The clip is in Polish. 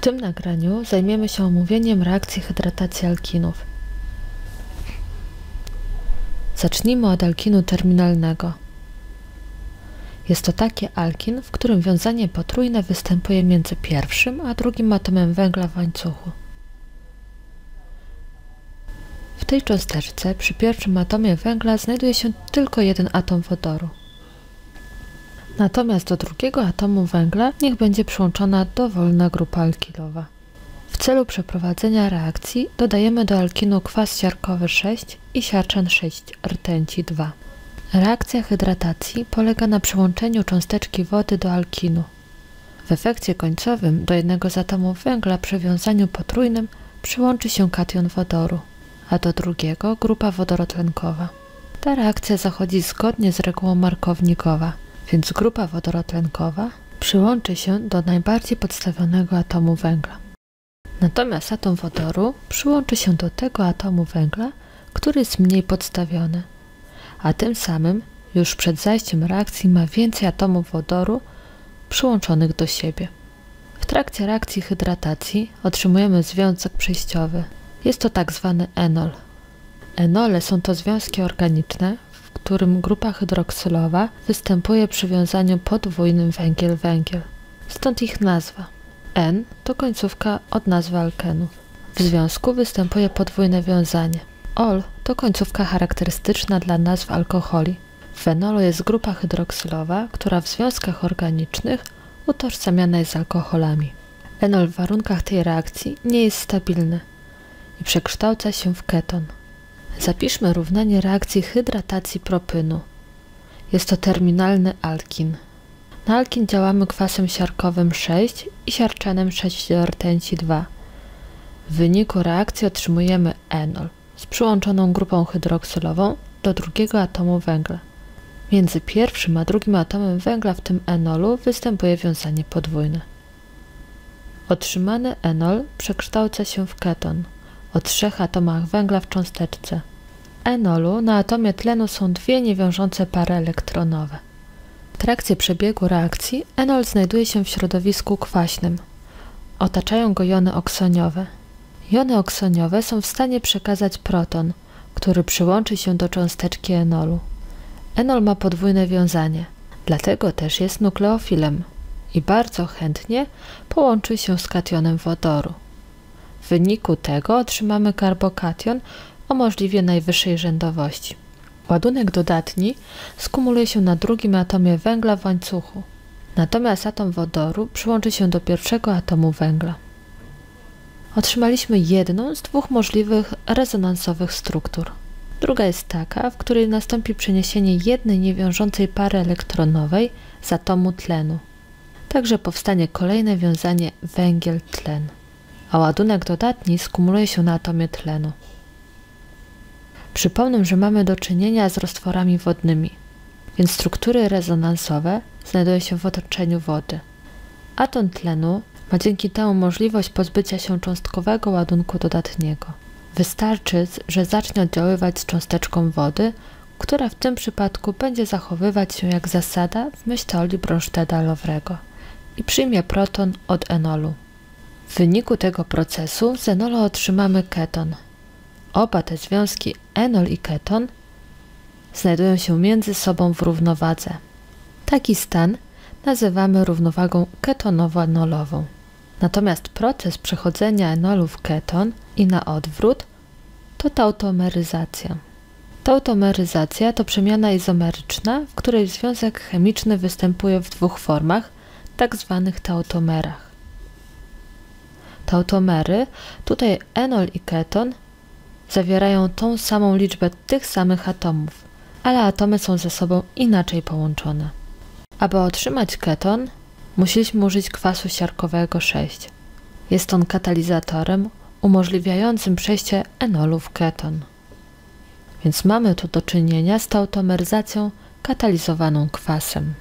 W tym nagraniu zajmiemy się omówieniem reakcji hydratacji alkinów. Zacznijmy od alkinu terminalnego. Jest to taki alkin, w którym wiązanie potrójne występuje między pierwszym a drugim atomem węgla w łańcuchu. W tej cząsteczce przy pierwszym atomie węgla znajduje się tylko jeden atom wodoru. Natomiast do drugiego atomu węgla niech będzie przyłączona dowolna grupa alkilowa. W celu przeprowadzenia reakcji dodajemy do alkinu kwas siarkowy 6 i siarczan 6, rtęci 2. Reakcja hydratacji polega na przyłączeniu cząsteczki wody do alkinu. W efekcie końcowym do jednego z atomów węgla przy wiązaniu potrójnym przyłączy się kation wodoru, a do drugiego grupa wodorotlenkowa. Ta reakcja zachodzi zgodnie z regułą markownikowa, więc grupa wodorotlenkowa przyłączy się do najbardziej podstawionego atomu węgla. Natomiast atom wodoru przyłączy się do tego atomu węgla, który jest mniej podstawiony, a tym samym już przed zajściem reakcji ma więcej atomów wodoru przyłączonych do siebie. W trakcie reakcji hydratacji otrzymujemy związek przejściowy. Jest to tak zwany enol. Enole są to związki organiczne, w którym grupa hydroksylowa występuje przy wiązaniu podwójnym węgiel-węgiel. Stąd ich nazwa. En to końcówka od nazwy alkenu. W związku występuje podwójne wiązanie. Ol to końcówka charakterystyczna dla nazw alkoholi. W enolu jest grupa hydroksylowa, która w związkach organicznych utożsamiana jest z alkoholami. Enol w warunkach tej reakcji nie jest stabilny i przekształca się w keton. Zapiszmy równanie reakcji hydratacji propynu. Jest to terminalny alkin. Na alkin działamy kwasem siarkowym 6 i siarczanem 6 do rtęci 2. W wyniku reakcji otrzymujemy enol z przyłączoną grupą hydroksylową do drugiego atomu węgla. Między pierwszym a drugim atomem węgla w tym enolu występuje wiązanie podwójne. Otrzymany enol przekształca się w keton o 3 atomach węgla w cząsteczce. Enolu na atomie tlenu są dwie niewiążące pary elektronowe. W trakcie przebiegu reakcji enol znajduje się w środowisku kwaśnym. Otaczają go jony oksoniowe. Jony oksoniowe są w stanie przekazać proton, który przyłączy się do cząsteczki enolu. Enol ma podwójne wiązanie, dlatego też jest nukleofilem i bardzo chętnie połączy się z kationem wodoru. W wyniku tego otrzymamy karbokation o możliwie najwyższej rzędowości. Ładunek dodatni skumuluje się na drugim atomie węgla w łańcuchu, natomiast atom wodoru przyłączy się do pierwszego atomu węgla. Otrzymaliśmy jedną z dwóch możliwych rezonansowych struktur. Druga jest taka, w której nastąpi przeniesienie jednej niewiążącej pary elektronowej z atomu tlenu. Także powstanie kolejne wiązanie węgiel-tlen, a ładunek dodatni skumuluje się na atomie tlenu. Przypomnę, że mamy do czynienia z roztworami wodnymi, więc struktury rezonansowe znajdują się w otoczeniu wody. Atom tlenu ma dzięki temu możliwość pozbycia się cząstkowego ładunku dodatniego. Wystarczy, że zacznie oddziaływać z cząsteczką wody, która w tym przypadku będzie zachowywać się jak zasada w myśl teorii Bronssteda-Lowrego i przyjmie proton od enolu. W wyniku tego procesu z enolu otrzymamy keton. Oba te związki, enol i keton, znajdują się między sobą w równowadze. Taki stan nazywamy równowagą ketonowo-enolową. Natomiast proces przechodzenia enolu w keton i na odwrót to tautomeryzacja. Tautomeryzacja to przemiana izomeryczna, w której związek chemiczny występuje w dwóch formach, tak zwanych tautomerach. Tautomery, tutaj enol i keton, zawierają tą samą liczbę tych samych atomów, ale atomy są ze sobą inaczej połączone. Aby otrzymać keton, musieliśmy użyć kwasu siarkowego 6. Jest on katalizatorem umożliwiającym przejście enolu w keton. Więc mamy tu do czynienia z tautomeryzacją katalizowaną kwasem.